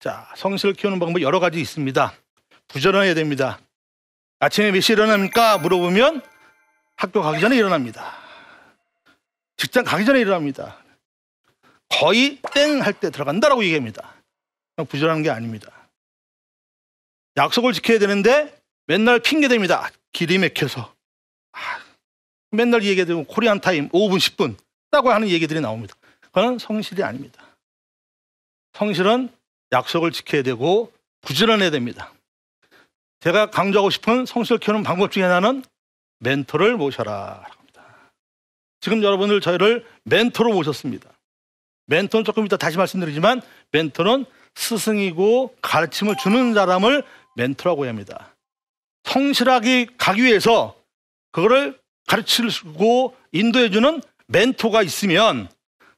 자, 성실을 키우는 방법 여러 가지 있습니다. 부지런해야 됩니다. 아침에 몇 시에 일어납니까? 물어보면 학교 가기 전에 일어납니다. 직장 가기 전에 일어납니다. 거의 땡 할 때 들어간다라고 얘기합니다. 부지런한 게 아닙니다. 약속을 지켜야 되는데 맨날 핑계댑니다. 길이 막혀서. 맨날 얘기해도 코리안 타임 5분, 10분 라고 하는 얘기들이 나옵니다. 그건 성실이 아닙니다. 성실은 약속을 지켜야 되고 부지런해야 됩니다. 제가 강조하고 싶은 성실을 키우는 방법 중에 하나는 멘토를 모셔라 합니다. 지금 여러분들 저희를 멘토로 모셨습니다. 멘토는 조금 이따 다시 말씀드리지만 멘토는 스승이고 가르침을 주는 사람을 멘토라고 합니다. 성실하게 가기 위해서 그거를 가르치고 인도해주는 멘토가 있으면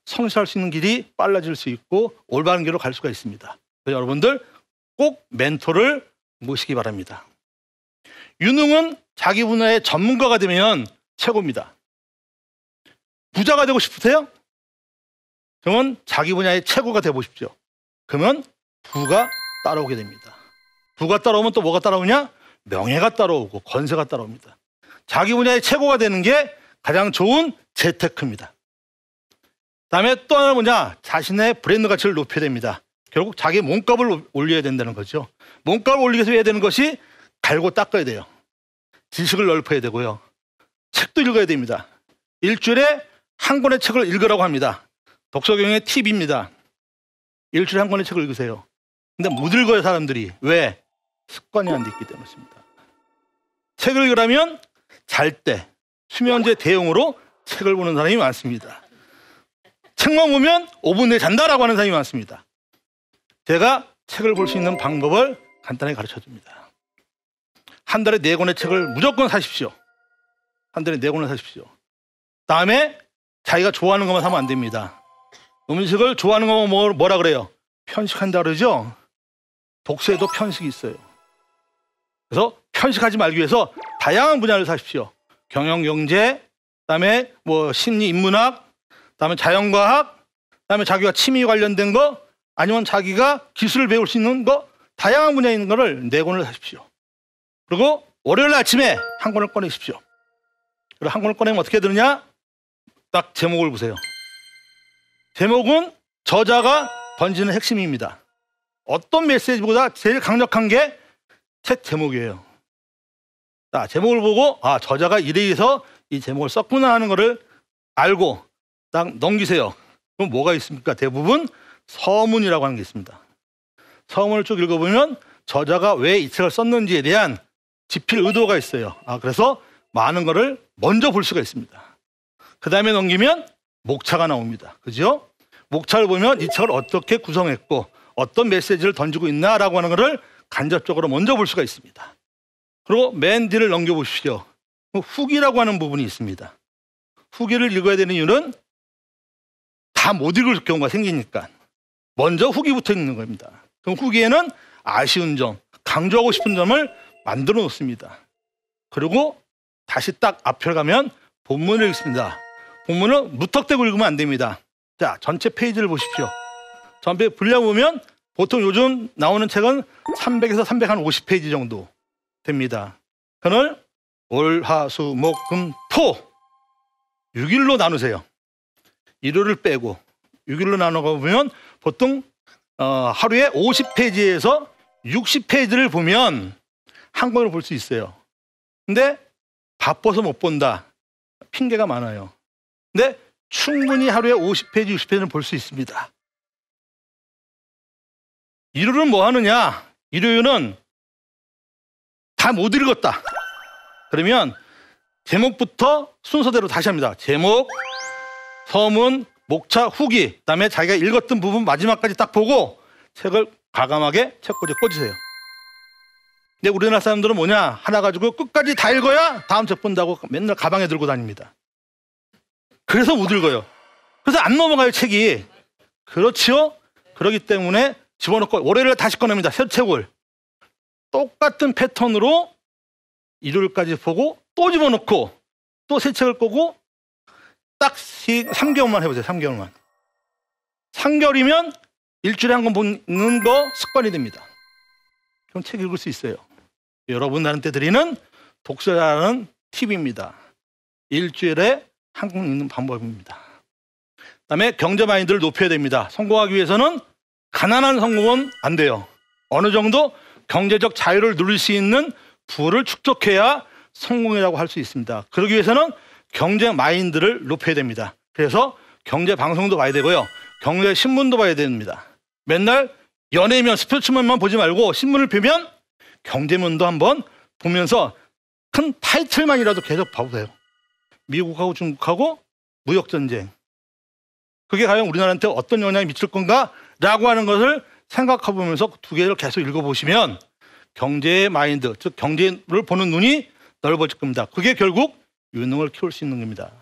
성실할 수 있는 길이 빨라질 수 있고 올바른 길로 갈 수가 있습니다. 그래서 여러분들 꼭 멘토를 모시기 바랍니다. 유능은 자기 분야의 전문가가 되면 최고입니다. 부자가 되고 싶으세요? 그러면 자기 분야의 최고가 되어보십시오. 그러면 부가 따라오게 됩니다. 부가 따라오면 또 뭐가 따라오냐? 명예가 따라오고 권세가 따라옵니다. 자기 분야의 최고가 되는 게 가장 좋은 재테크입니다. 다음에 또 하나 뭐냐? 자신의 브랜드 가치를 높여야 됩니다. 결국 자기 몸값을 올려야 된다는 거죠. 몸값을 올리기 위해서 해야 되는 것이 갈고 닦아야 돼요. 지식을 넓혀야 되고요. 책도 읽어야 됩니다. 일주일에 한 권의 책을 읽으라고 합니다. 독서경의 팁입니다. 일주일에 한 권의 책을 읽으세요. 근데 못 읽어요, 사람들이. 왜? 습관이 안 돼 있기 때문입니다. 책을 읽으라면 잘 때 수면제 대용으로 책을 보는 사람이 많습니다. 책만 보면 5분 내에 잔다라고 하는 사람이 많습니다. 제가 책을 볼 수 있는 방법을 간단하게 가르쳐줍니다. 한 달에 4권의 책을 무조건 사십시오. 한 달에 4권을 사십시오. 다음에 자기가 좋아하는 것만 사면 안 됩니다. 음식을 좋아하는 것만 뭐라 그래요? 편식한다 그러죠? 독서에도 편식이 있어요. 그래서 편식하지 말기 위해서 다양한 분야를 사십시오. 경영, 경제, 그다음에 뭐 심리, 인문학, 그다음에 자연과학, 그다음에 자기가 취미 관련된 거, 아니면 자기가 기술을 배울 수 있는 거, 다양한 분야에 있는 거를 4권을 사십시오. 그리고 월요일 아침에 한 권을 꺼내십시오. 그리고 한 권을 꺼내면 어떻게 되느냐? 딱 제목을 보세요. 제목은 저자가 던지는 핵심입니다. 어떤 메시지보다 제일 강력한 게 책 제목이에요. 자, 제목을 보고 아, 저자가 이래서 이 제목을 썼구나 하는 거를 알고 딱 넘기세요. 그럼 뭐가 있습니까? 대부분 서문이라고 하는 게 있습니다. 서문을 쭉 읽어보면 저자가 왜 이 책을 썼는지에 대한 지필 의도가 있어요. 아, 그래서 많은 거를 먼저 볼 수가 있습니다. 그 다음에 넘기면 목차가 나옵니다. 그죠? 목차를 보면 이 책을 어떻게 구성했고 어떤 메시지를 던지고 있나라고 하는 거를 간접적으로 먼저 볼 수가 있습니다. 그리고 맨 뒤를 넘겨보십시오. 후기라고 하는 부분이 있습니다. 후기를 읽어야 되는 이유는 다 못 읽을 경우가 생기니까 먼저 후기부터 읽는 겁니다. 그럼 후기에는 아쉬운 점, 강조하고 싶은 점을 만들어 놓습니다. 그리고 다시 딱 앞을 가면 본문을 읽습니다. 본문은 무턱대고 읽으면 안 됩니다. 자, 전체 페이지를 보십시오. 전체 분량 보면 보통 요즘 나오는 책은 300에서 350페이지 정도 됩니다. 그걸 월, 하, 수, 목, 금, 토 6일로 나누세요. 일요일을 빼고 6일로 나눠가 보면 보통 하루에 50페이지에서 60페이지를 보면 한 권을 볼 수 있어요. 근데 바빠서 못 본다. 핑계가 많아요. 근데 충분히 하루에 50페이지, 60페이지는 볼 수 있습니다. 일요일은 뭐 하느냐? 일요일은 다 못 읽었다. 그러면 제목부터 순서대로 다시 합니다. 제목, 서문, 목차, 후기, 그다음에 자기가 읽었던 부분 마지막까지 딱 보고 책을 과감하게 책꽂이에 꽂으세요. 근데 우리나라 사람들은 뭐냐? 하나 가지고 끝까지 다 읽어야 다음 책 본다고 맨날 가방에 들고 다닙니다. 그래서 못 읽어요. 그래서 안 넘어가요, 책이. 그렇지요? 그렇기 때문에 집어넣고 월요일에 다시 꺼냅니다. 새 책을. 똑같은 패턴으로 일요일까지 보고 또 집어넣고 또 새 책을 보고 딱 3개월만 해보세요. 3개월만. 3개월이면 일주일에 한 권 보는 거 습관이 됩니다. 그럼 책 읽을 수 있어요. 여러분들한테 드리는 독서라는 팁입니다. 일주일에 한 권 읽는 방법입니다. 그 다음에 경제 마인드를 높여야 됩니다. 성공하기 위해서는 가난한 성공은 안 돼요. 어느 정도 경제적 자유를 누릴 수 있는 부를 축적해야 성공이라고 할 수 있습니다. 그러기 위해서는 경제 마인드를 높여야 됩니다. 그래서 경제 방송도 봐야 되고요. 경제 신문도 봐야 됩니다. 맨날 연예면, 스포츠면만 보지 말고 신문을 펴면 경제면도 한번 보면서 큰 타이틀만이라도 계속 봐보세요. 미국하고 중국하고 무역전쟁. 그게 과연 우리나라한테 어떤 영향이 미칠 건가? 라고 하는 것을 생각해보면서 두 개를 계속 읽어보시면 경제의 마인드, 즉 경제를 보는 눈이 넓어질 겁니다. 그게 결국 유능을 키울 수 있는 겁니다.